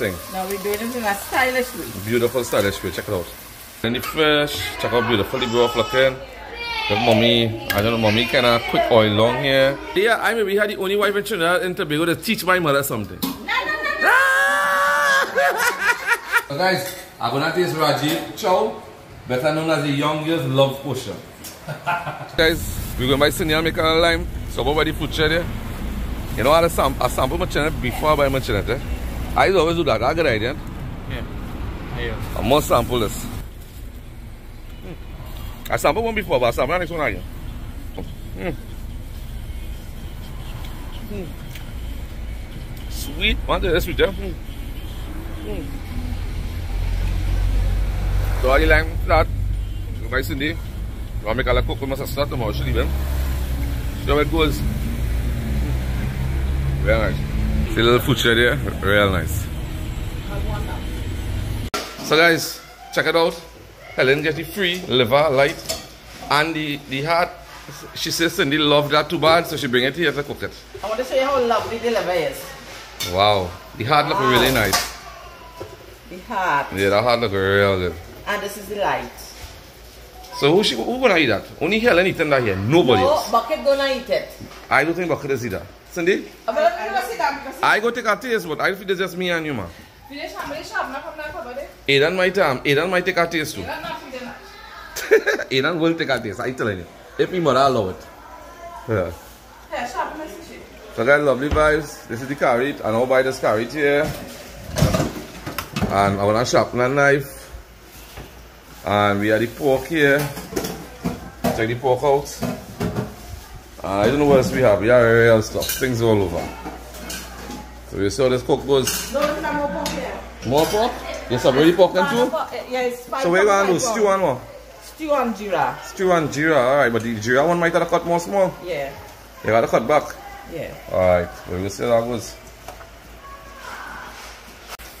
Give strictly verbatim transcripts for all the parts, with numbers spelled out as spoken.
thing. Now we're doing it in a stylish way. Beautiful, stylish way. Check it out. And the fish, check out beautifully grow up looking. But mommy, I don't know, mommy kind of quick oil long here. Yeah, I maybe had the only wife in Trinidad and Tobago to teach my mother something. No, no, no, no. Ah! So guys, I'm gonna taste Rajiv Chow, better known as the youngest love potion. Guys, we're going to buy Cindy and make a lime. So go buy the food chair there. You know, I had sam a sample my Chennet before I buy my Chennet, eh? I always do that. I get an idea. Yeah. Yeah. I must sample this. Mm. I sampled one before, but I sampled the next one again. Mm. Mm. Sweet. One day, that's sweet, yeah? Mm. Mm. So I like that. Goodbye, Cindy. I make a cook with my sister tomorrow. She'll leave. See how it goes. Real nice. See a little food share there? Real nice. So guys, check it out. Helen gets the free liver, light, and the, the heart. She says Cindy loved that too bad, so she bring it here to cook it. I want to show you how lovely the liver is. Wow. The heart wow. Looks really nice. The heart. Yeah, the heart looks real good. And this is the light. So who, she, who gonna eat that? Only Helen eating that here. Nobody no, else. Bucket gonna eat it. I don't think Bucket is either. Cindy? I, I, I go take a taste, but I feel it's just me and you, ma. Aidan might um, Aidan might take a taste too. Aidan will take a taste, I tell you. If me mother allow it. Yeah. So guys, lovely vibes. This is the carrot, and I'll buy this carrot here. And I want to sharpen a knife. And we have the pork here. Check the pork out. And I don't know what else we have. We have real stuff. Things all over. So you see how this cook goes. No, there's more pork here. More pork? Yes, I've already pork and two? Yeah, it's five. So we're going to do stew and what? Stew and Jira. Stew and Jira. Alright, but the Jira one might have cut more small. Yeah. You got to cut back. Yeah. Alright. So we'll see how that goes.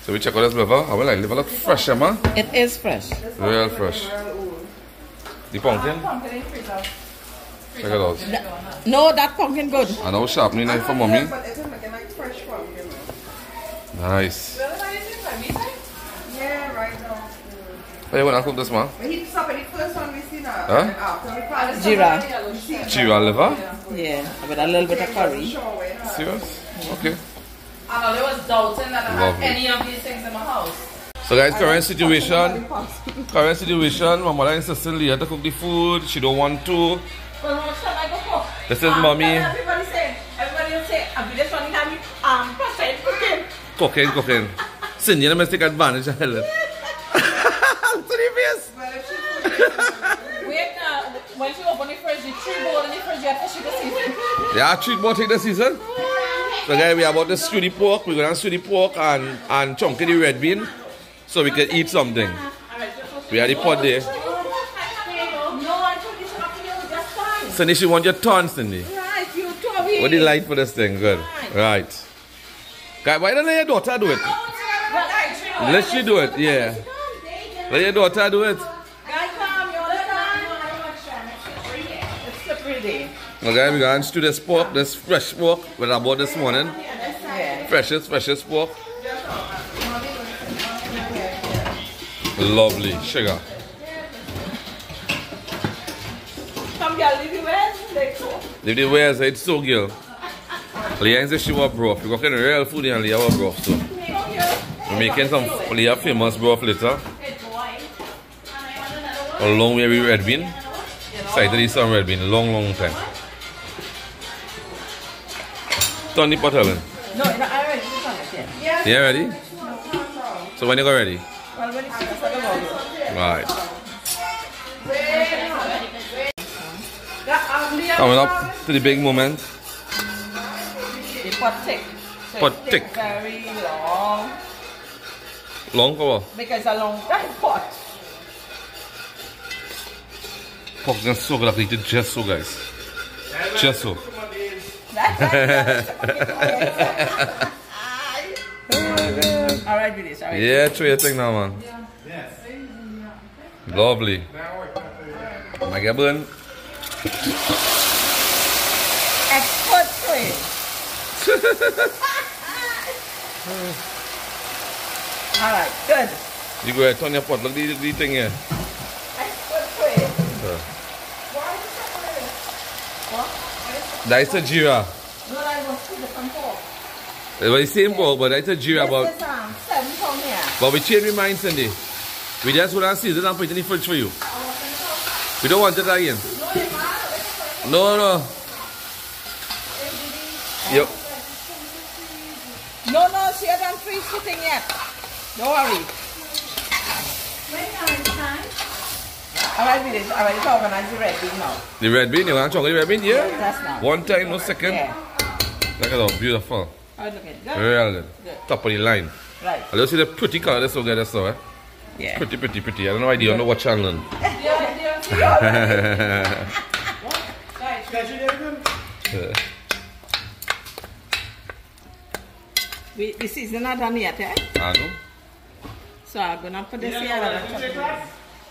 So we check out this liver. I will like liver look fresh, man. It is fresh. Real fresh. The pumpkin? Check it out. No, that pumpkin good. And I'll sharpen the knife for mommy. Nice. Yeah, right now. How you gonna cook this, man? We heat up the first one we see now. Huh? Jira. Jira liver? Yeah, with a little bit of curry. Serious? Okay. And I was doubting that I had any of these things in my house. So guys, current situation, current situation, my mother insisted Leah to cook the food, she don't want to. Well, what shall I go cook? This is um, mommy. Everybody say, everybody will say, I'll be this one time, um, pressure, cooking. Cooking, cooking. Cindy, you must take advantage of Helen. I'm serious. Well, if she wait now, when she open the fridge, the tree bowl in the fridge, you have to shoot the season. Yeah, tree bowl take the season. So guys, we are about to stew the pork. We're gonna stew the pork and, and chunk the red bean so we can eat something. We had the pot there. Cindy, she want your turn, Cindy. What do you like for this thing? Good. Right. Guys, why don't let your daughter do it? Let she do it, yeah. Let your daughter do it. Okay, we're going to do this pork, this fresh pork that I bought this morning. Freshest, freshest pork. Lovely, sugar. Come girl, leave the wares. Leave the wares, it's so girl. Leah says she wants broth. We're cooking real food and Leah wants broth too. We're making some Leah famous broth later. A long way with red bean. Excited to eat some red bean, long, long time. Turn the pot, Helen. No, no, I already done it, yeah. Yeah, ready? So when you go ready? Well, when it's second. Right. Coming up to the big moment. The pot thick. So pot thick. Thick. Very long. Long for what? Because it's a long time pot. Pork's gonna soak it up, eat it just so, guys. Just so. Alright, with this, alright. Yeah, try your thing now, man. Yes. Lovely. My God, burn. Expert tray. All right, good. You go ahead, turn your pot. Look at the thing here. I put it. Uh. Why is that there? What? That is a Jira. No, that was two different pork. It was the same pork, yeah. But that's a Jira. This but, is um, seven from here. But we changed our mind, Cindy. We just want to season and put it in the fridge for you. We don't want it again. No, no. Yep. No, no, she hasn't finished sitting yet. Don't worry. When are it's time? All right, we did. All right, it's organized the red bean now. The red bean? You want to chocolate red bean? Yeah? That's now. One time, no second. Yeah. Look at how beautiful. Oh, look at that. Real. Good. Top of the line. Right. I don't see the pretty color this will get us now, eh? Yeah. Pretty, pretty, pretty. I don't know why they don't know what channel. We, this is not done yet, eh? I know. So I'm gonna put this here.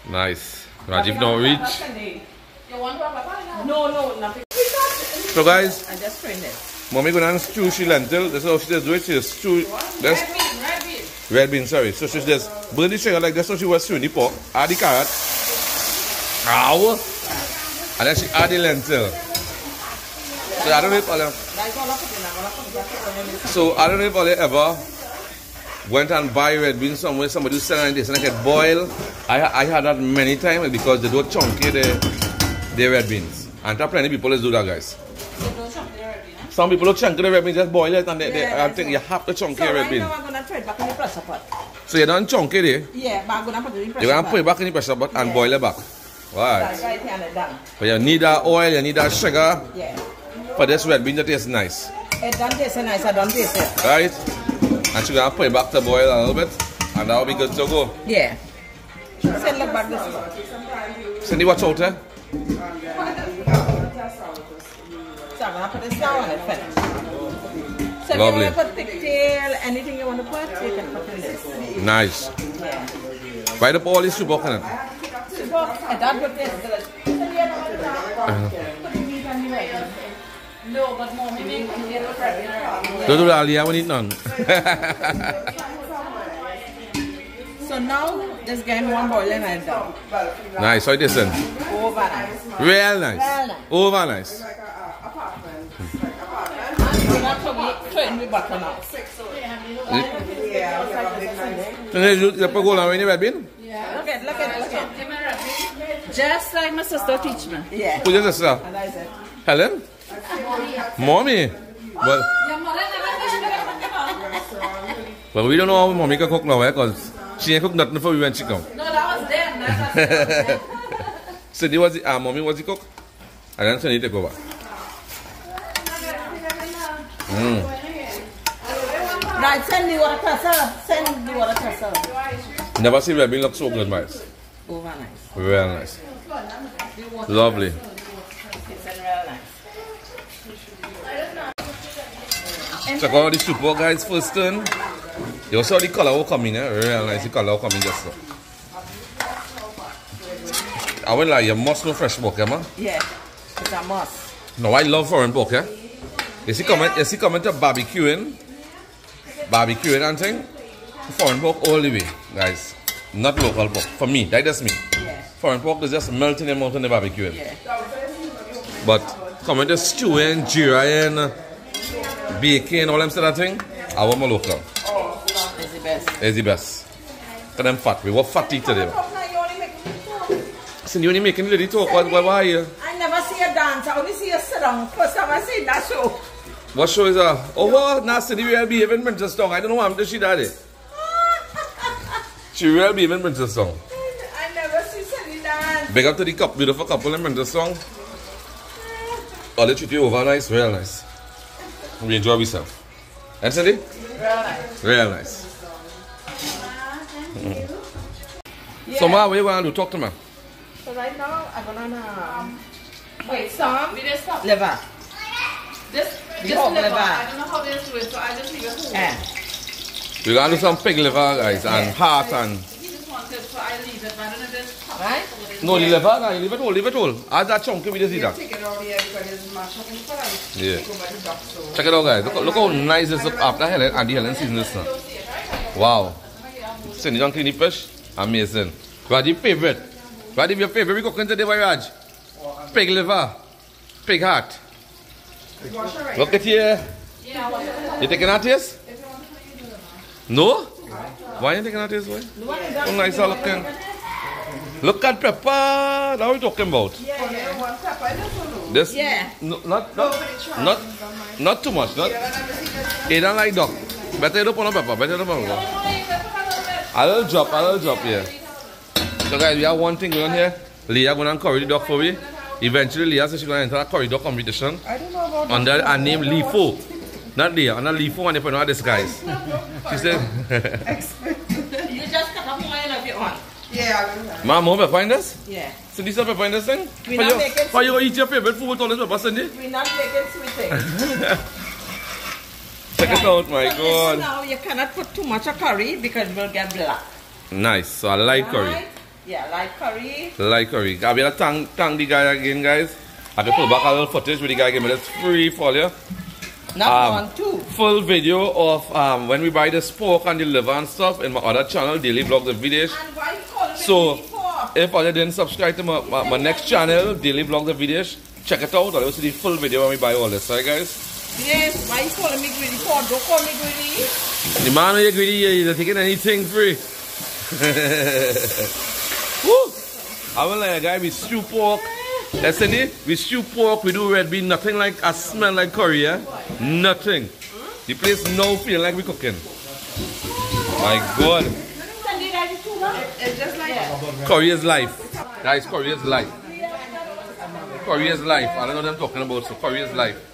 Nice. Rajiv don't reach. You want to have a No, no, nothing. So guys, I just friend it. Mommy gonna stew she lentil. That's how she just do it. She just stew. Red bean, red bean. Red bean, sorry. So she just burn the sugar like that's how she was stewing the pork. Add the carrot. Ow. And then she add the lentil. So I don't know if all of, so I don't know if all ever went and buy red beans somewhere, somebody was selling this and I get boiled. I I had that many times because they don't chunky the their red beans. And there are plenty of people that do that, guys. So don't chunk the red beans, huh? Some people don't chunk the red beans, just boil it and they, they, yeah, I think you have to chunk so the red beans. So right now I'm gonna throw it back in the pressure pot. So you don't chunk it eh? Yeah, but I'm gonna put it in the pressure pot. You're gonna put it back in the pressure pot and yeah. Boil it back. Right. Right. But you need that oil, you need that sugar. Yeah. But this red bean that tastes nice. It don't taste nice, I don't taste it. Right? And she's gonna put it back to boil a little bit and that'll be good to go. Yeah. Send look back this way. Cindy, watch out there. So I'm gonna put this down on it first. So lovely. If you wanna put pigtail, anything you wanna put, you can put in this. Nice. Yeah. Right up all this soup in it. Soup, that would taste delicious. No, but mommy make it yellow bread. Don't do that, Leah, we need none. So now, just getting one boiling and done. Nice, how it is then? Over nice. Real nice. Real nice. Over nice. Like an apartment. We're not talking with butter now. Yeah. You put gold on in the red bean? Yeah. Look at, look at, look at. Just like my sister teach me. Yeah. Who's your sister? And that's it. Helen? Mommy? Well, well, we don't know how mommy can cook now, eh? Because she ain't cook nothing for we when she come. No, that was them. That was them. Cindy was the, uh, mommy was the cook. And then Cindy take over. Mm. Right, send the water, sir. Send the water, sir. Never see red bean look so good, guys. Over nice. Real nice. Lovely. Check out the soup, guys, first turn. You saw the color coming, eh? Real nice, the color coming just so. I went like, you must know fresh pork, eh, man? Yeah, it's a must. No, I love foreign pork, eh? You see coming, you see coming to barbecuing, barbecuing and thing, foreign pork all the way, guys. Not local pork, for me, that is me. Yeah. Foreign pork is just melting them out in the barbecuing. Yeah. But coming to stewing, Jira and baking, all them sort of thing, I want my local. Oh, it's the best. It's the best. Because I'm fat. We were fatty today. Cindy, you only making lady talk. What, what, why are you? I never see a dance. I only see a sit down. First time I see that show. What show is that? Oh, well, now Cindy will be even Princess Song. I don't know why I'm doing she that it. She will be even Princess Song. I never see Cindy dance. Big up to the couple, beautiful couple in Princess Song. Oh, they treat you over nice, real nice. We enjoy ourselves. And Cindy? Real nice. Real nice. Mm. Yeah. So Ma, what you want to do? Talk to me. So right now, I'm going to... Um, wait, some... We just stop. Liver. This, this liver. liver. I don't know how they do it, so I just leave it whole. Yeah. We're going to do some pig liver, guys, yeah. And heart and... He just wanted, so I leave it. I don't know if it's... Right? No, yeah. Liver, no, you leave it all, leave it all. Add that chunk, we just eat that. Yeah. Check it out, guys. Look, look how nice this looks after Helen and the Helen season this now. Wow. Cindy don't clean the fish? Amazing. Rajiv favorite. Rajiv your favorite. We cooking today, Raj? Pig liver. Pig heart. Look at here. You taking out this? No? Why are you taking out this way? So nice looking. Look at pepper. That we talking about. This, yeah. No, not, not, not, not too much. Not. They don't like dog. Better you don't put no pepper. Better you don't put no pepper. A little drop, a little drop here. So guys, we have one thing going on here. Leah going to curry the dog for me. Eventually, Leah says she's going to enter a curry dog competition. I don't know about under that. Under her name, Leafo. Not Leah, under Leafo and they put on this guys. She said... You just cut up oil if you want. Yeah. Mom, home pepper in this? Yeah. Cindy, so pepper in this thing? We not making sweet. Why you eat your favorite food with all this pepper, Cindy? We not making sweet things. Check it out, my God. Now you cannot put too much of curry because it will get black. Nice. So a light right. curry. Yeah, light curry. Light curry. I better tang tang the guy again, guys. I can pull back a little footage with the guy. Give me that's free for you. Now um, on two. Full video of um when we buy the pork and the liver and stuff in my other channel, Daily Vlog the Videos. And why you call it so the if you didn't subscribe to my, my, my next channel, Daily Vlog the Videos, check it out. I'll see the full video when we buy all this, alright guys? Yes, why you calling me greedy for? Don't call me greedy. The man who is greedy, you're taking anything free. Woo! I will like a guy with stew pork. That's Cindy, with stew pork, we do red bean, nothing like a smell like curry, yeah? Nothing. Hmm? The place now feeling like we cooking. My God. It's just like curry is life. Guys, curry is life. Curry is life. I don't know what I'm talking about, so curry is life.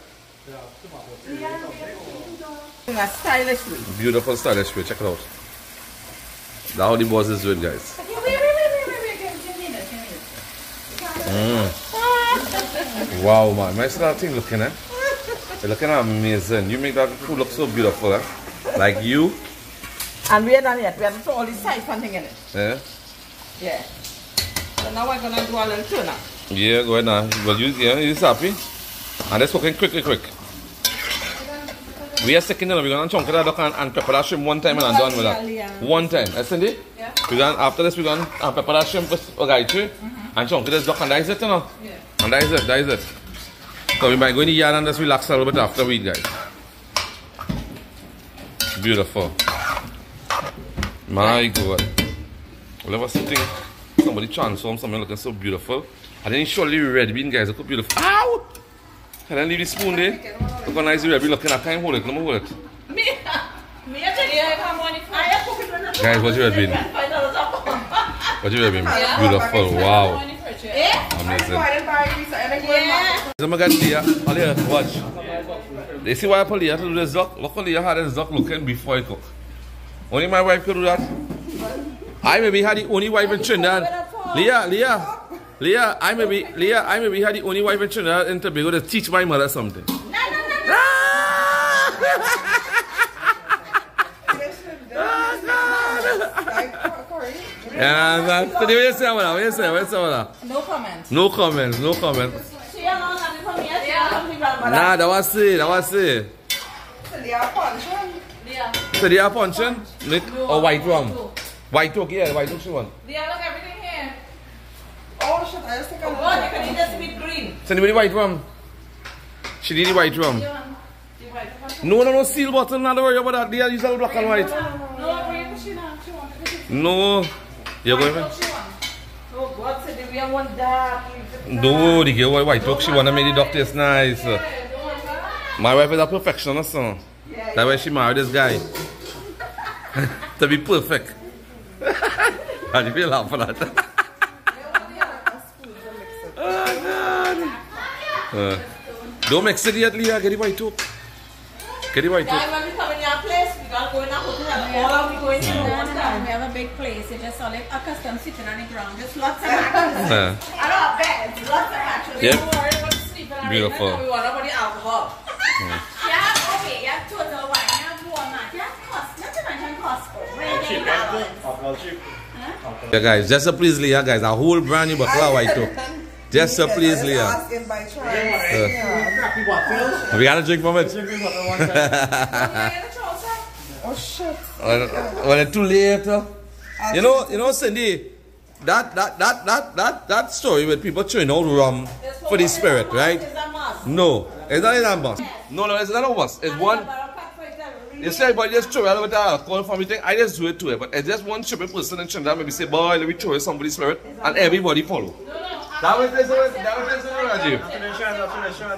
In a stylish way. Beautiful stylish way. Check it out. That's how the boss is doing, guys. Wait, wait, wait, wait, wait. Give me this, give me this. Mm. Wow, man. Nice little thing looking, eh? You're looking amazing. You make that food look so beautiful, eh? Like you. And we are done yet. We have to put all this siphon thing in it. Yeah? Yeah. So now we're going to do a little tuna. Yeah, go ahead now. Well, you, yeah, it's happy. And it's cooking quickly, quick. We are second and we're gonna chunk that duck and, and pepper that shrimp one time and I'm done with that. One time. That's eh, Cindy? Yeah. We're gonna, after this, we're gonna uh, pepper that shrimp with a guy too and chunk this duck and that is it, you know? Yeah. And that is it, that is it. So we might go in the yard and just relax a little bit after we eat, guys. Beautiful. My God. Well, I was sitting, somebody transformed something looking so beautiful. And then surely red bean, guys, look how beautiful. Ow! Can I leave the spoon there? Look how nice you will be looking. I can't hold it. Let me hold it. Me? Me? Guys, what you have been? What you have been? Beautiful. Wow. Amazing. I'm going to get Leah. Watch. They see why I put Leah to do this duck? Look how Leah had this duck looking before I cook. Only my wife could do that. I maybe had the only wife in Trinidad. Leah, Leah. Leah, I may be Leah, I may be had the only wife in Trinidad and Tobago to teach my mother something. No, no, no, no. Yeah, man. Where's the one? Where's the Where's the one? No comment. No comment. No comment. Nah, that was it. That was it. Leah punching. Leah. Leah punching. With or white rum. White oak, yeah. White oak she want. Leah, look everything. Oh shit, I just take a look. Oh, you can eat this with green. Send me the white rum. She did the white rum. No, no, no, seal bottle, not worry about that. They are using black and white. No, green, she not. She wants it. No. You're going to. Oh, God said we don't want that. No, the girl white talk. She want to make the doctor taste nice. My wife is a perfectionist. So. That's why she married this guy. To be perfect. And you feel laugh for that. Uh, don't mix it yet, Leah. Get it white up. Get it white up. Yeah, when we come in your place, we gotta go in a hotel. All we go in mm. one time. We have a big place. It's just all like a custom sitting on the ground. Just lots of matches. Uh. I don't have beds. Lots of matches. Yep. We don't worry about sleeping. Beautiful. We worry about the alcohol. Mm. You have okay. You have total wine. You have Walmart. You have Costco. Not to mention Costco. Cheap. Alcohol cheap. Huh? Yeah, guys. Just a please, Leah. Guys, a whole brand new bottle of white up. Yes, sir, please, Leah. Yeah, yeah. We got a drink from it. Oh shit. When it's too late. You know, you know, Cindy, that that that that that that story with people chewing out rum for the spirit, right? No, it's not a must. No, no, it's not a must. It's one. You say, but just throw it with alcohol from me. I just do it to it. But it's just one stupid person in Trinidad maybe say, boy, let me throw it somebody's spirit, and everybody follow. That was this one. That was this one, Rajiv.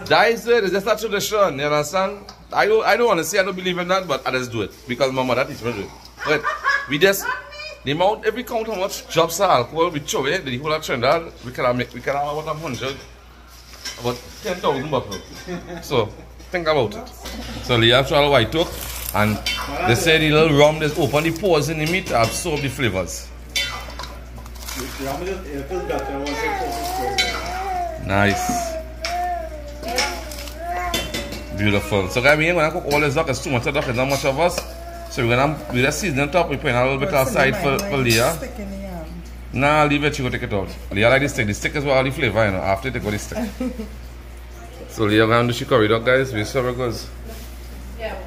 That is it. It's just a tradition. You understand? I don't. I don't want to say I don't believe in that, but I just do it because my mother teaches me to do it. But we just. The amount, every count how much drops of alcohol we throw it, the whole of Trinidad, we can make, we can have about one hundred, about ten thousand bottles. So, think about it. So, Leah tried a white oak, and they said the little rum just open the pores in the meat to absorb the flavors. Nice. Beautiful. So, guys, we ain't gonna cook all this duck, it's too much of duck, it's not much of us. So we're gonna with a season top, we put it a little bit outside for, for Leah. Nah, leave it, she will take it out. Leah like the stick. The stick is what all the flavor, you know. After take out the stick. So Leah gonna do she curry dog, guys. We saw how it goes. Yeah.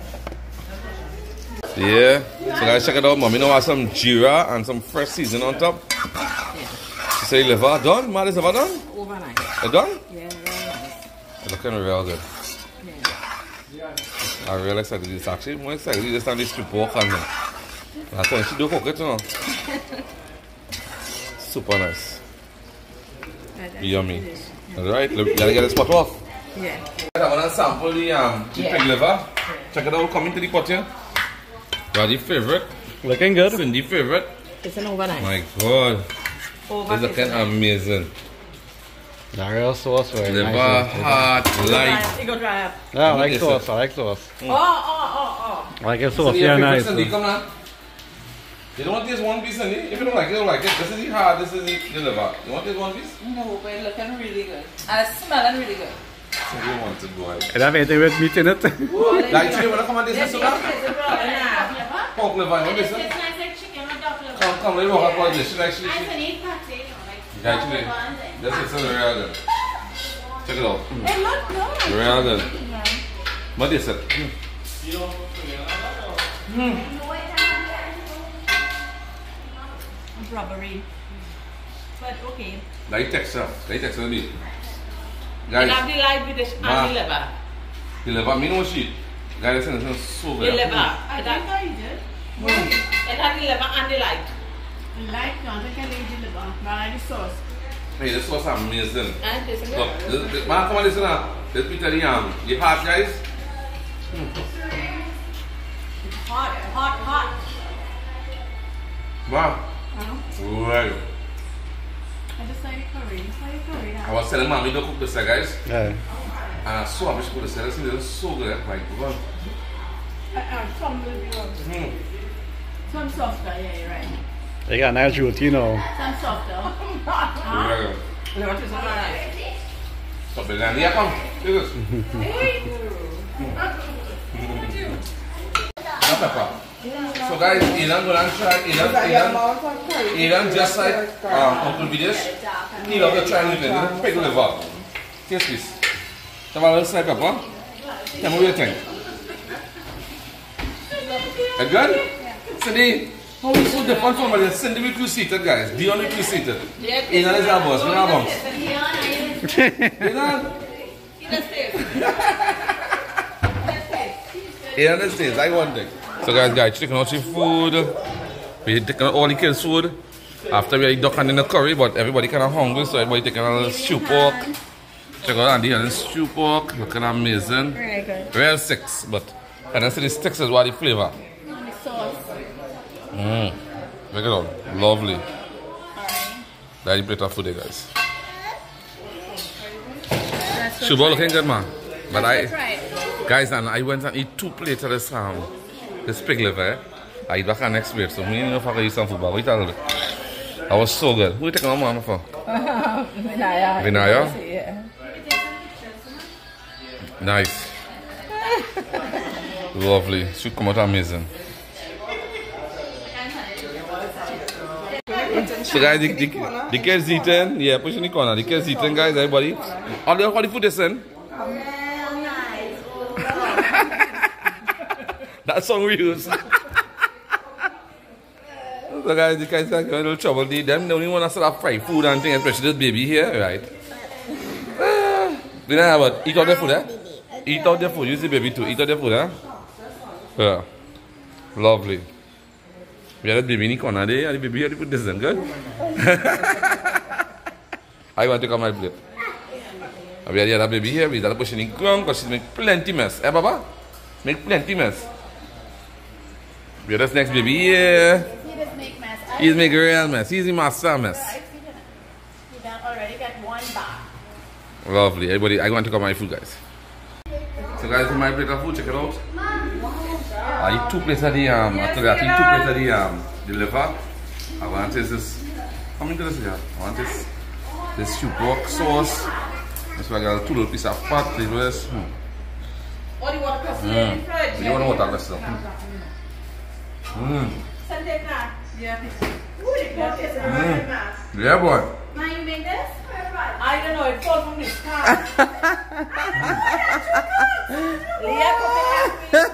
Yeah. So guys, check it out. Mommy now has some Jira and some fresh seasoning on top. She said liver done. Mad is liver done? Overnight. It done? Yeah, yeah. It's looking real good. I'm real excited to do this actually. More excited this time this strip walk on here. That's why she do cook it, you know. Super nice. Right, yummy. Yeah. Alright, let me get the spot off. Yeah. I want to sample the, um, the yeah. pig liver. Yeah. Check it out, coming to the pot here. Rajiv favorite. Looking good. Cindy favorite. It's an overnight. My god. Overnight. It's looking amazing. The real sauce, right? Liver, nice hot, light. You yeah, I like sauce, I like sauce. Mm. Oh, oh, oh, oh. I like your sauce, yeah, nice. Cindy, come on. You don't want this one piece, Cindy? If you don't like it, you don't like it. This is the heart, this is the liver. You want this one piece? No, but it's looking really good. I smell it really good. So you want it, boy. It have anything with meat in it? Like, you want to come on this one, Sula? Pork liver, you want this one? It's nice like chicken or duck liver. Come, come, let me walk about this. I can eat patty. Actually, this is still real good. Check it out. Mm. It looks good. Real good. Yeah. What is it? Mm. Mm. Rubbery. But okay. Light texture. Light texture. Guys. You have the light with the and the liver. The liver, me no shit. Guys, this is so good. The liver. I think I did. It has the liver and the light. Like now, they can eat the liver, but I like the sauce. Hey, the sauce is amazing. And it's good. Look, this, this, man, come on, listen now. This pizza, the um, the hot, guys. Mm. Hot, hot, hot. Wow. Huh? Right. I just like the curry. Just like the curry. I was telling mommy don't cook this, guys. Yeah. And I saw how she could have said this. This is so good. Like, what? Uh-uh, some will be good. Some softer, yeah, you're right. They got nice root, you know. Some softer. Yeah. So, Belania, come. Look at this. So, guys, Ilan gonna try. Ilan, Ilan, Ilan just like Uncle Vidish. He loves to try liver. Pig liver. Taste this. Have a little snipe up, huh? Tell me what you think. Is good? Cindy. How is so different from the Cindy with two-seated, guys? Dion with two-seated. Inan is our boss. We are bums. Inan? Inan stays. Inan stays. I want it. So guys, guys, chicken out your food. We're taking all the kids' food. After we had duck and in the curry, but everybody kind of hungry, so everybody taking a little stew pork. Check out Andy and the stew pork. Looking amazing. Very good. Real sticks, but and I said the sticks is what the flavor. Mm. Look at all. Lovely. Daddy plate of food there, guys. She's looking good, man. But That's I, right. guys, and I went and eat two plates of this, um, this pig liver. Eh? I eat back on next plate, so me and if I can eat some food, but we tell you. I was so good. Who are you taking on mama for? Vinaya. Vinaya? Yeah. Nice. Lovely. She come out amazing. So guys, the, the, the kids eating, yeah, push in the corner. The kids eating, guys, everybody. All the, all the food is in. That song we use. So guys, the guys are having a little trouble. They, them the only one that sort of fry food and things, especially this baby here, right? Uh, they don't have what? Eat out their food, eh? Eat out their food. Use the baby too. Eat out their food, eh? Yeah. Lovely. We had a baby in the corner there, and the baby had to put this in, good? I want to come my plate. We had the other baby here, we had to push in the ground because she make plenty mess. Eh, Baba? Make plenty mess. We had this next baby here. He does make mess. He's making real mess. He's the master mess. I've seen him. He already got one bath. Lovely. Everybody, I want to come my food, guys. So, guys, my plate of food, check it out. I eat two plates of the, um, yes, after that, I eat two plates of the, um, the liver. I want to taste this, how many does it have? I want to taste this soup rock sauce. That's why I got two little pieces of fat, the rest. Hmm. Or you want to put it in the fridge? You want to water this stuff. Mmm. Yeah. Ooh, the pork is very nice. Yeah, boy. Now you make this? I don't know, it falls from this car. Leah cooked it.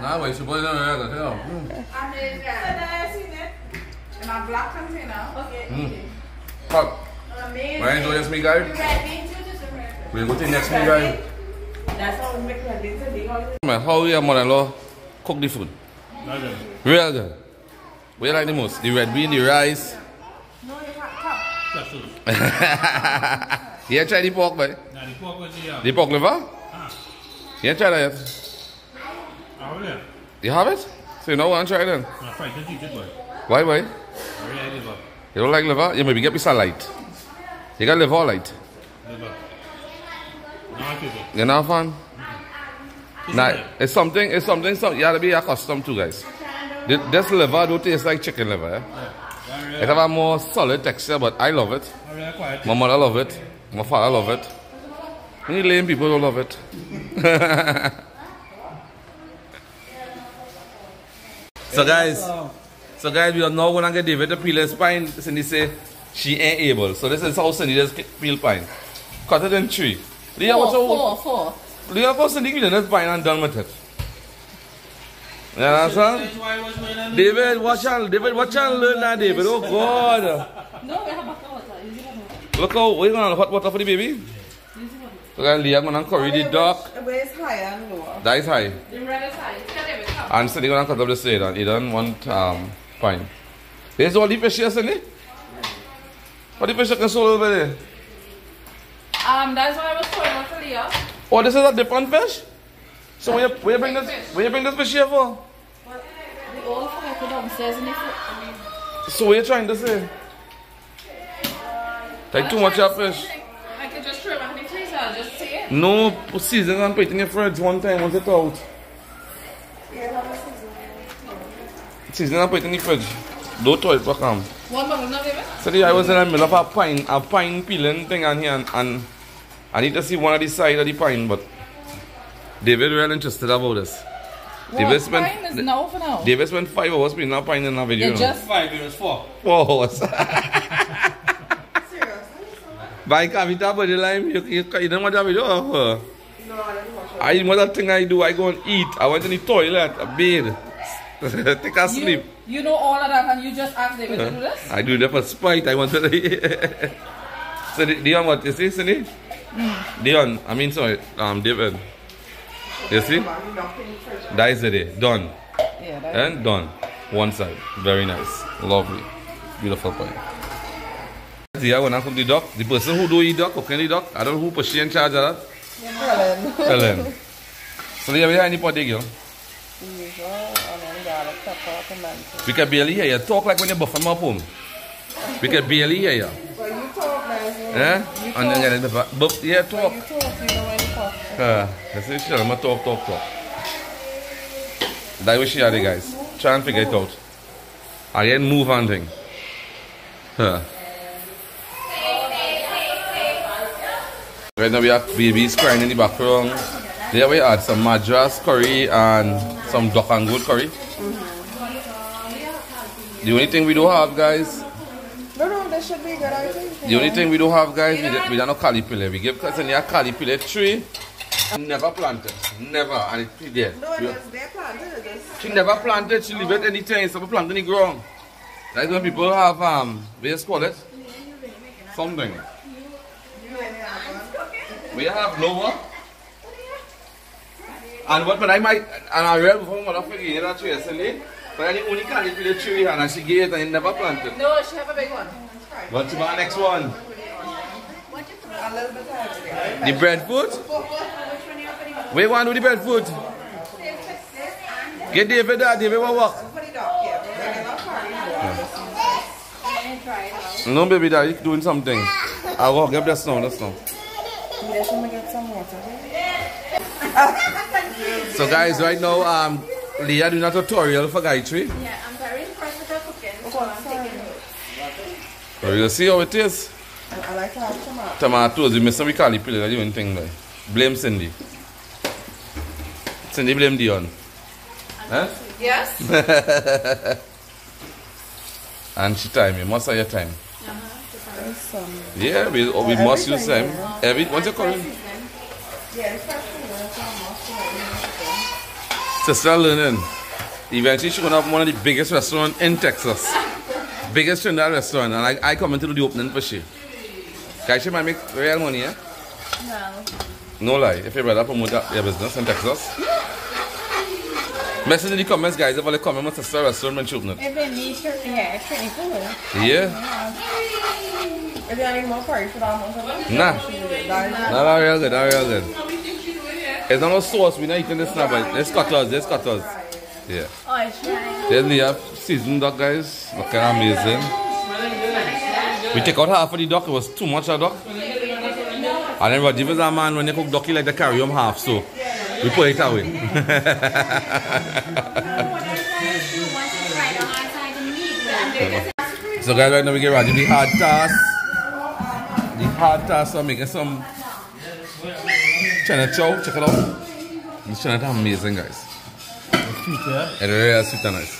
Nah, but you should put it in the tell. I mean, yeah. So now you seen it? In a black container. Okay, mm. Eat it. Pop. Amazing. Why enjoy this meat, guys? We'll go to the next meat, guys. That's how we make the beans today. How your mother-in-law cook the food? Not good. Real good. What do you like the most? The red bean, the rice? You try the pork, boy? No, the pork was the... Um, the pork liver? Ah. You try that yet? I have it. You have it? So you know what, try it then? No, fine, don't eat it, boy. Why, boy? I really like liver. You don't like liver? You maybe get me some light. You got liver or light? Liver. No, I cook it. You're not a fan? Mm-hmm. Nah, it's something, it's something, something you have to be accustomed to, guys. This liver don't taste like chicken liver, eh? Yeah. It have a more solid texture, but I love it. My mother love it. My father love it. Any lame people don't love it. so guys, so guys, we are now going to get David to peel his pine. Cindy say she ain't able. So this is how Cindy does peel pine. Cut it in three. Leah, four, four, four. Leah, how Cindy peeling this pine and done with it. You understand? David, watch out. David, watch out. Learn now, David. Oh, God. No, we have hot water. Look how we're going to hot water for the baby. Look at Leah going to curry the duck. Where is high and lower? That is high. The red is high. And so they're going to cut up the side and they don't want um, pine. There's all the fish here, Cindy? What the fish you can sell over there? Um, that's what I was throwing out for Leah. Oh, this is a different fish? So where you, where you bring this where you bring this fish here for? Well, the old fire put downstairs in the foot. I mean. So what you trying to say? Take too much of fish. I could just throw it back in the freezer, I'll just see it. No, put seasoning and put it in your fridge one time once it's out. Yeah, I seasoning. Seasoning and put it in the fridge. Don't throw it back on. One bottle, not even? So I was in the middle of a pine, a pine peeling thing on here and, and I need to see one of the side of the pine, but David real interested about this. Well, David spent pine is now for now. David spent five hours being not pine in our video. It's just five hours, four. Four hours. Seriously? By Kavita, but the lime, you, you, you don't want that video of her. No, I don't watch her. I what that thing I do, I go and eat. I went to the toilet, a bed. Take a you, sleep. You know all of that and you just ask David to do this? I do that for spite. I wanted to So Dion, what you see, Cindy? Dion, I mean sorry, um David. You see? That is the day. Done. Yeah, and done. One side. Very nice. Lovely. Beautiful pie. See, I want to cook the duck. The person who do eat duck, cooking the duck. I don't know who puts she in charge of that. Helen. Helen. So, do you have any potty, girl? Usual, onion, garlic, pepper, tomato. We can barely hear you. Talk like when you're buffing up home. We can barely hear you. Well, you talk nice. Eh? You talk. Onion, garlic, pepper. But, yeah, talk. You talk, you know. Uh, that's it, I'm gonna talk, talk, talk. That way she had it, guys. Try and figure it out. I didn't move on thing. Huh. Right now we have babies crying in the background. There we had some madras curry and some duck and goat curry. Mm-hmm. The only thing we don't have, guys. No, no, that should be good, I think. The only thing we don't have, guys, we, we don't have cali pile. We give cousins a cali pile tree. Never planted, never, and it be there. No, it was there planted. She never planted, she leave it anytime, it's never planted in the ground. That's when people have um, we just call it something. We have lower. And what when I might, and I read before mother figured that tree yesterday, but I only can't get the tree and I she gave it and it never planted. No, she have a big one. What's about next one? A little bit of the breadfruit? We want to do the breadfruit. Get David that, David will work. No, baby, that you're doing something. I'll walk up that snow, that's snow. So, guys, right now, um, Leah doing a tutorial for Gayatri. Yeah, I'm very impressed with her cooking. So, I'm taking it. So, you'll see how it is. I like to have tomatoes. Tomatoes, you miss them, we can't eat it. That's the only thing, like. Blame Cindy. Cindy, blame Dion. Huh? Yes. And she time, you must have your time. Yeah, we, oh, we yeah, must use time. Yeah. Every what's your calling? Yeah, sister learning. Eventually she's gonna have one of the biggest restaurants in Texas. Biggest in that restaurant, and I, I commented to the opening for she. Can she might make real money, yeah? No. No lie. If your brother promote your business in Texas. Message in the comments, guys, if you comment on sister restaurant when she opened it. If they need certain hair, it's pretty cool. Yeah. Is there any more curry for that one? Nah. Not real good, not real good. It's not no sauce, we're not eating this now, but it's cutters, it's cutters. Yeah. Oh, it's right. Then we have seasoned duck, guys. Looking amazing. We take out half of the duck, it was too much of duck. And then Rajiv is a man, when they cook ducky, like they carry them half, so we put it away. So, guys, right now we get Rajiv the hard task. The hard task of making some Chennet Chow, check it out. This Chennet is amazing, guys. It's sweet, yeah? It's really sweet and nice.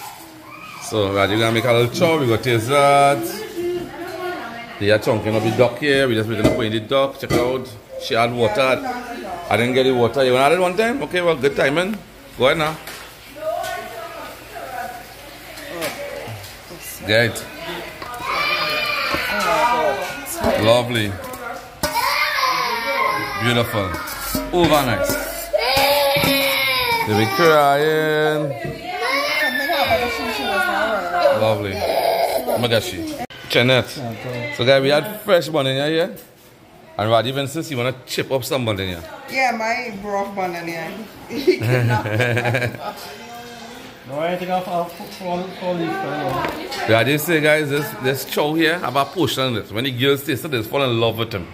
So, right, we're gonna make a little chow, we're gonna taste that. They are chunking up the duck here, we're just gonna put in the duck, check it out. She add water. I didn't get the water. You wanna add it one time? Okay, well, good timing. Go ahead now. Get it. Lovely. Beautiful. Over nice. They'll be crying. Lovely. Magashi. Chennet. So guys, we had fresh banana here. And Rajiv insists you want to chip up some banana. Yeah, my broth banana. He cannot. No, I think I'll call you. Yeah, they say, guys, this, this chow here, have a portion of this. When the girls taste it, they fall in love with him.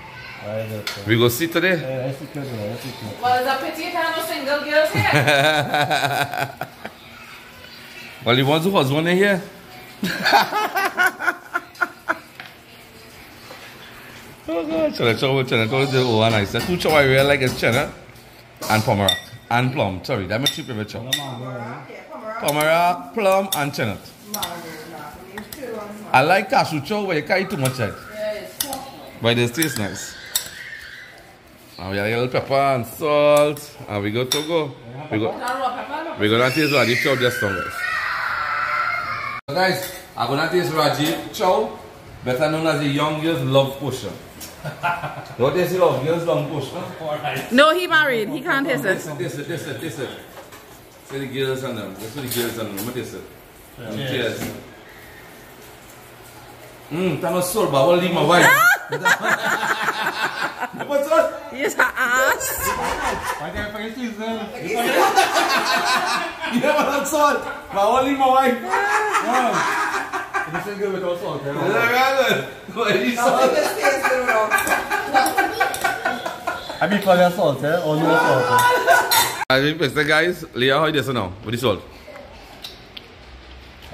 Right, right. We go see today? Yeah, I see today. I see today. Well, it's a pity if I have no single girls here. Well, he wants a husband in here. Oh, God. Chennet chow with Chennet. Oh, nice. The two chow I really like is Chennet and Pomerac. And plum. Sorry, that's my two favorite chow. Pomerac, plum, and Chennet. I like cashew chow, but you can't eat too much of it. But it tastes nice. And we add a little pepper and salt, and we go to go. We go. We're gonna taste Rajiv Chow just now, guys. So guys, I'm gonna taste Rajiv Chow, better known as the young girls' love potion. Don't taste the love girls' love potion. No, he married. He can't taste it. Taste it, taste it, taste it. Say the girls on them. That's what the girls on them. What is it? Cheers. Mmm, that was so bad. I will leave my wife. What's that? Yes, her ass. Why can't I forget that? You know what I'm salt? But I will leave my wife. This is good without salt. Is that right? What is salt? I mean, for that salt, eh? Or no salt. I think the guys, Leah, how is it now? What is salt?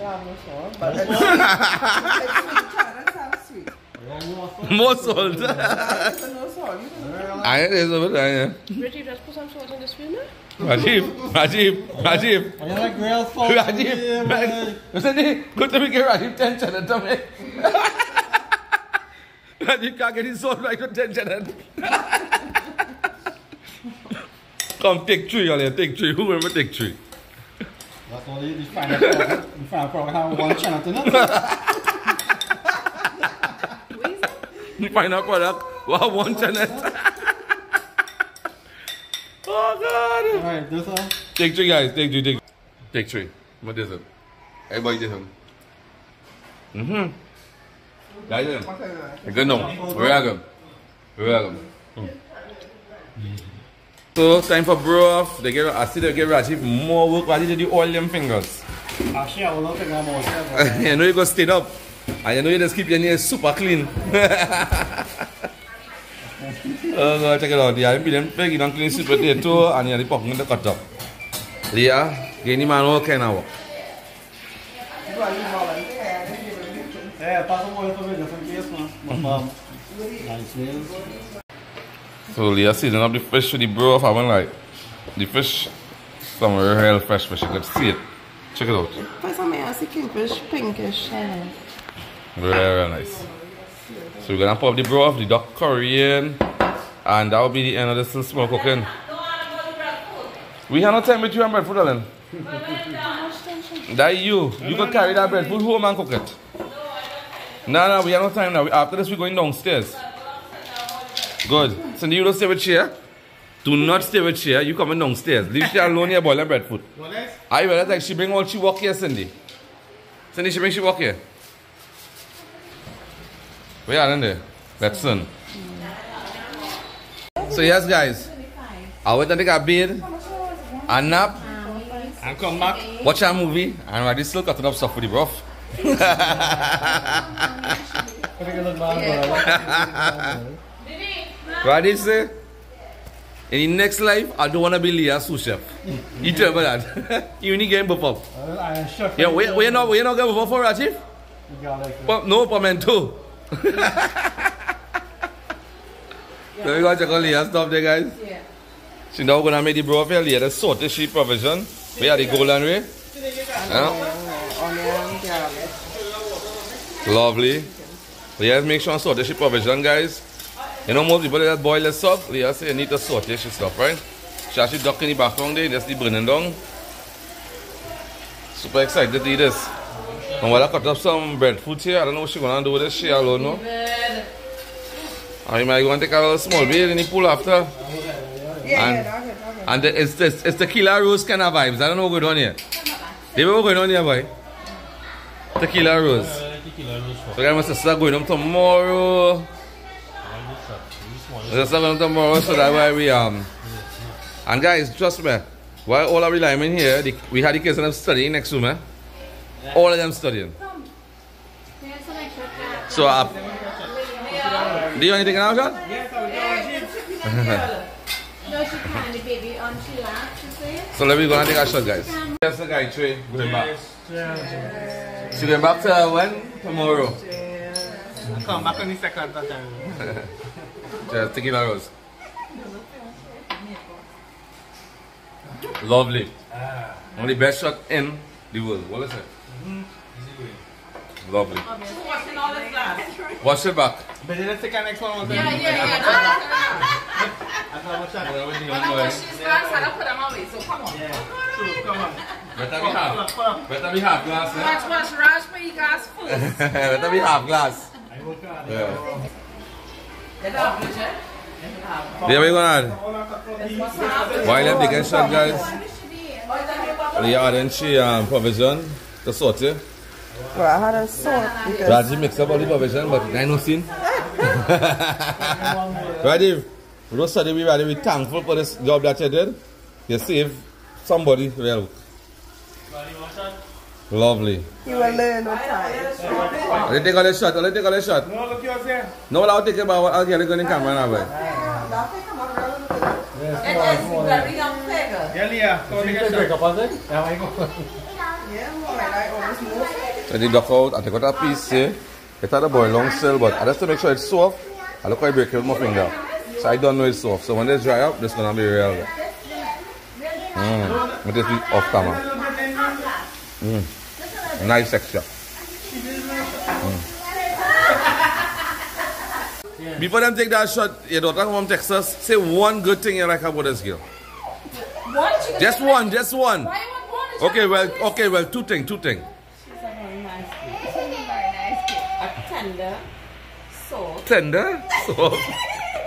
Yeah, more salt, but I don't more salt. No salt. I there's a bit, yeah. Rajiv, just put some salt in this film. Rajiv, Rajiv, Rajiv. I like real salt. Rajiv, Rajiv. Good to be here, Rajiv. Ten Chennet, tell me. Rajiv can't get his salt right with ten Chennet. Come, take three on here, take three. Who remember take three? That's only the final problem. The final problem. I have one Chennet in it. pineapple rock. Wow, one Chennet. Oh god. Alright, this one. Take three guys, take three, take three. Take three. What is it? Everybody did him. Mm-hmm. That's it. Good no. Welcome. Welcome. So time for broth. They get I see they give Rajiv more work. Rajiv did do all them fingers. Actually I will not take them myself. You know you go stay up. And you know you just keep your nails super clean. Oh god, check it out. Yeah, you them peg, you don't clean sweet potato and you are the pork in the cut up. Leah, get any man all kind of work. So Leah season up the fish with the broth. I went like the fish somewhere real fresh fish, you could see it. Check it out. First time I see kingfish, pinkish. Very, very nice. So we're gonna pop the broth, the duck curry in, and that will be the end of this little small cooking. We have no time with you and bread food, Helen. That you. You could carry that bread food home and cook it. No, no, we have no time now. After this, we're going downstairs. Good. Cindy, you don't stay with Chia. Do not stay with Chia. You coming downstairs. Leave Chia alone here boiling bread food. I will like she bring all she walk here, Cindy. Cindy, she bring she walk here. We are in there. That's soon. So yes, guys. I went and take a bed, a nap, and come back, watch a movie, and we're still cutting up stuff with the broth. What did you say? In the next life, I don't want to be Leah's sous chef. You tell me that. You need to get buff up. Yeah, we we not we not get buff up for Rajiv. No, pimento. So we gotta check on Leah's stuff there, guys. Yeah. She now gonna make the broth here. Leah, the sorted sheep provision. We have the golden way. Yeah. Lovely. Leah, make sure and sorted sheep provision, guys. You know, most people that boil the sub, Leah say you need to sort this stuff, right? She actually duck in the background there, that's the burning down. Super excited to eat this. And while I cut up some bread food here, I don't know what she's gonna do with this shit alone, no? I might go and take a little small bit in the pool after. And, and it's, this, it's the tequila rose kind of vibes. I don't know what's going on here. They were going on here, boy. Tequila rose. So, guys, my sister going home tomorrow. There's something tomorrow, so that's why we um and guys, trust me, while all of we lying in here, the, we had the kids and them studying next to me. All of them studying. So uh, do you want to take another shot? So let me go and take a shot, guys. That's the guy Trey going back. She going back to when? Tomorrow. I come back on the second time. Just taking a rose. Lovely. One of the best shots in the world. What is it? Lovely. Wash it back. But let's take our next one. Yeah, yeah, yeah. So come on. Come on. Better be half. Better be half glass. Watch, watch, Raj, but you guys first. Better be half glass. Yeah. There we go, lad. While I'm taking a shot, guys, we are in the um, provision, the salt, yeah? Well, I had a salt. Rajiv mixed up all the provision, but I no seen. Rajiv, we don't study, we're really thankful for this job that you did. You saved somebody real. Lovely. You will learn what time. Let's take a shot. Let's take a shot. No, look yours here. No, I'll take it, but I'll get it in the camera now. It is very young flavor. Yeah, Leah. Go take a shot. Yeah, I go. Yeah, I always move. Let me duck out. I take out a piece here. It had a boil long still, but I just to make sure it's soft. I look like I break it with my finger. So I don't know it's soft. So when it's dry up, this is going to be real. Mmm. But this is off camera. Mmm. Nice texture. Mm. Before them take that shot, your daughter from Texas, say one good thing you like about this girl. What? Just one, just one. Okay, well, okay, well, two things, two things. She's a very nice girl. She's a very nice girl. Tender, soft. Tender? Soft.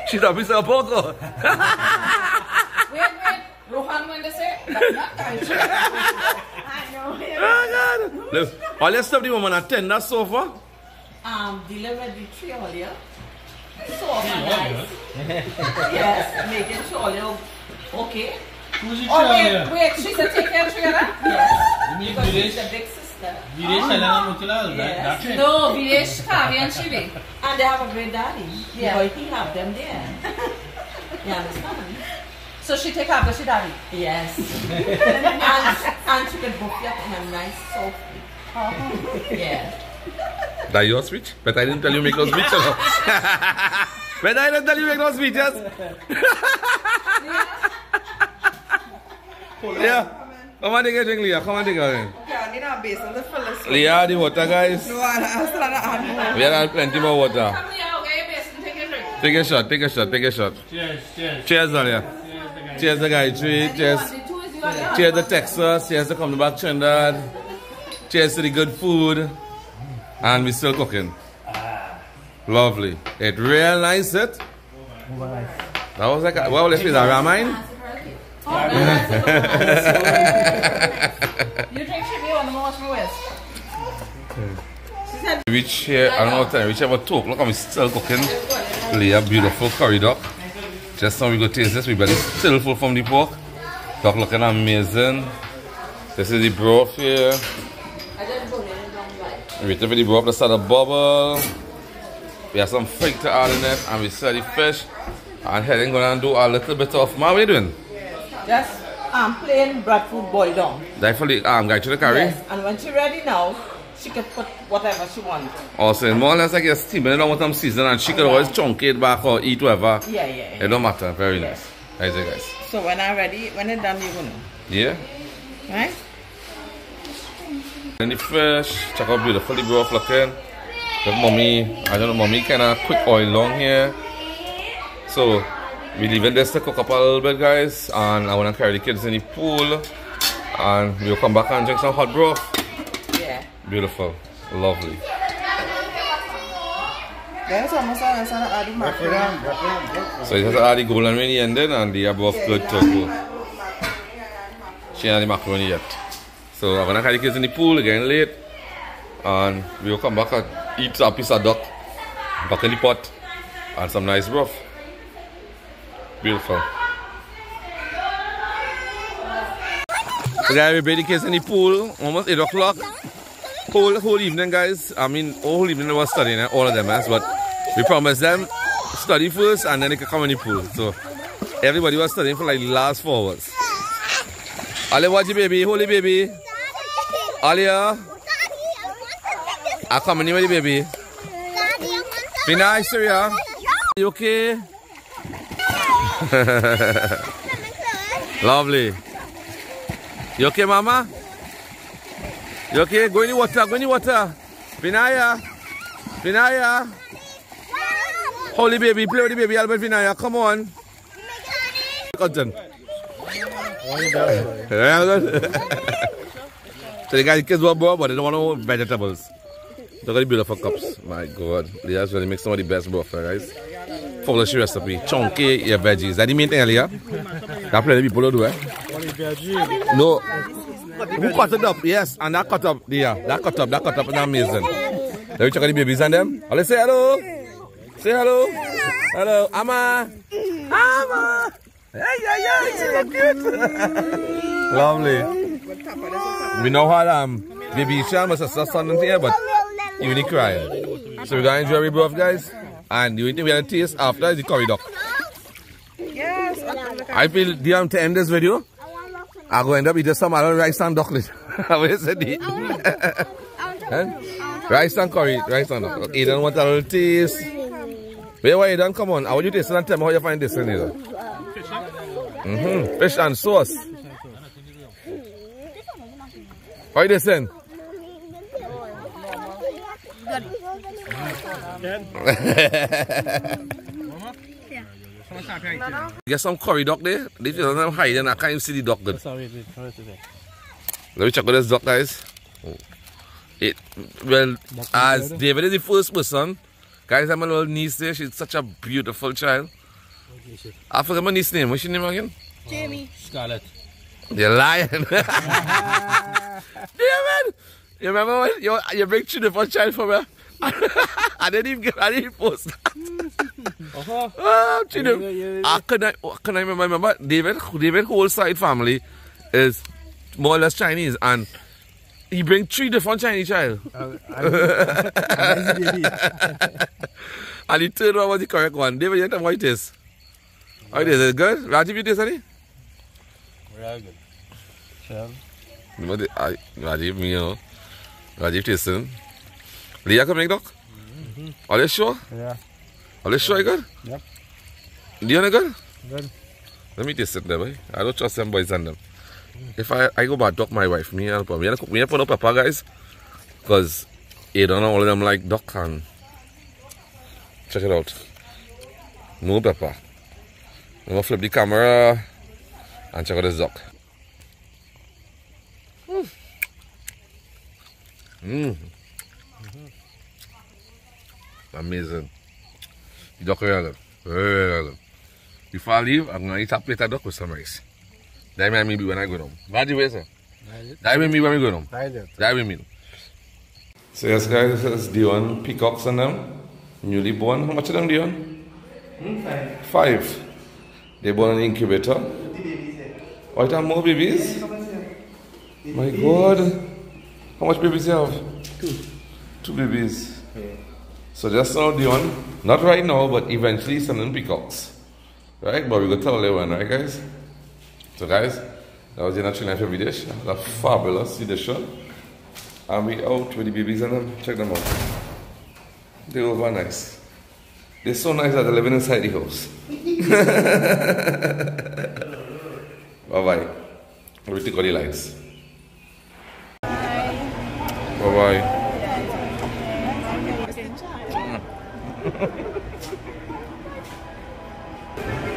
She don't be so poco. Wait, wait. Rohan went to say, that's not country. I know. Oh, God. Look, all your stuff, the woman are tender, soft, huh? Um, delivered the tree earlier. Soft and nice. Yes, making sure you're okay. Who's your oh, wait, wait, she's a take care of tree, right? Yes. Because she's a big sister. Videsh oh, no. Yes. Right? No, Videsh, Kavi and Shivi. And they have a great daddy. Yeah. Boy, he have them there. You understand? So she take after she daddy? Yes. and, and she can book you up in a nice soft week. Oh. Yeah. That you are switch? But I didn't tell you make those switches. But I didn't tell you make those switches. Yeah. Yeah. Come on, take it, Leah. Come on, take it. Leah, the water, guys. No, we have plenty more water. Take a shot, take a shot, take a shot. Cheers, cheers. Cheers, Leah. Cheers, the guy. Cheers. Cheers, cheers the Texas. Cheers to coming back, Trinidad. Cheers to the good food. And we're still cooking. Lovely. It real nice, it. That was like, a, well, let's see, that ramen. Oh, no, you drink shit me on the most West. We reach here, I don't know what time, we reach about two o'clock and we're still cooking. Leah, beautiful curry duck. Just now we go taste this, we better still full from the pork. Duck looking amazing. This is the broth here. We wait for the broth to start a bubble. We have some fig to add in it and we sell the fish. And Helen gonna do a little bit of, ma, what are you doing? Just um, plain breadfruit boiled down. Definitely, um, guy to the curry? Yes, and when she's ready now, she can put whatever she wants. Also, more or less like you're steaming it on some season and she can always chunk it back or eat whatever. Yeah, yeah, yeah. It don't matter, very yes. Nice. Nice, guys. So when I'm ready, when it's done, you're gonna. Yeah. Right? Then the fish, check out beautifully broth looking. The mommy, I don't know, mommy kind of quick oil long here. So, we're leaving this to cook up a little bit, guys, and I want to carry the kids in the pool, and we'll come back and drink some hot broth. Yeah. Beautiful. Lovely. So you have to add the golden rainy ending and the above good turbo. She hasn't had the macaroni yet. So I'm going to carry the kids in the pool, it's getting late, and we'll come back and eat a piece of duck, back in the pot, and some nice broth. Beautiful. So guys, we bathe the kids in the pool, almost eight o'clock. Whole, whole evening, guys. I mean, whole evening they were studying, eh? All of them, eh? But we promised them study first and then they could come in the pool. So everybody was studying for like the last four hours. Ali, watch the baby, holy baby. Alia, I come in with the baby. Be nice to ya. You okay? Lovely. You okay, mama? You okay? Go in the water, go in the water. Vinaya. Vinaya. Holy baby, play with the baby, Albert Vinaya. Come on. So the guys, kids were bored, but they don't want no vegetables. Look at the beautiful cups. My God. They actually make some of the best broth, guys. Follow the recipe. Chunky your veggies. That the main thing earlier. That plenty people do, eh? No. Who cut it up? Yes, and that cut up. Yeah, that cut up. That cut up is amazing. Let me check out the babies and them. Let's say hello. Say hello. Hello. Amma. Amma. Hey, hey, hey. She look cute. Lovely. We know how um, baby Isha must have something here, but you need crying. So we're going to enjoy every broth, guys. And the only thing we had to taste after is the curry duck. Yes. I feel, do you want to end this video? I'm going to end up eating some other rice and duck later. What is it? Rice and curry, rice and duck. You don't want a little taste. Wait, wait, don't come on. I want you to taste it and tell me how you find this in here. Mm-hmm. Fish and sauce. How you this in? Get some curry duck there. If you don't hide, then I can't even see the duck good. Let me check out this duck, guys. It, well, as David is the first person Guys, I'm a little niece there. She's such a beautiful child. Okay, I forgot my niece's name. What's your name again? Jamie. Uh, Scarlett. You're lying. David! You remember what? You, you bring Jennifer child for me? I didn't even get, I didn't even post that. Uh-huh. Oh, you know, I can I, can I remember, remember David, David's whole side family is more or less Chinese, and he bring three different Chinese child. Uh, I mean, and the third one was the correct one. David, you know what it is? How it is? Is it good? Rajiv, you taste any? Very good. Sure. Remember the, I, Rajiv, me, you know. Rajiv tasting. Leah coming, Doc? Mm-hmm. Are you sure? Yeah. Are you sure you good? Yep. Leah, you good? Good. Let me taste it there, boy. I don't trust them boys and them. Mm. If I, I go back, Doc, my wife, me, I'll probably. We have to put up Papa, guys. Because you don't know all of them like Doc and. Check it out. No Papa. I'm going to flip the camera and check out this Doc. Mmm. Mmm. Amazing. The duck very good. Very good. Before I leave, I'm going to eat a plate of duck with some rice. That may be when I go home. What do you say? That may be when I go home. That may be. So yes guys, this is Dion. Peacocks and them. Newly born. How much of them, Dion? Mm, five. Five. They born in an incubator. Oh, you have more babies? My God. How much babies do you have? Two. Two babies. Yeah. So just now Dion, not right now, but eventually sending peacocks. Right? But we could tell they went, right guys? So guys, that was Chennet Chow every dish. That was a fabulous edition. And we out with the babies and them. Check them out. They over nice. They're so nice that they're living inside the house. Bye-bye. We take all the lights. Bye-bye. Thank you.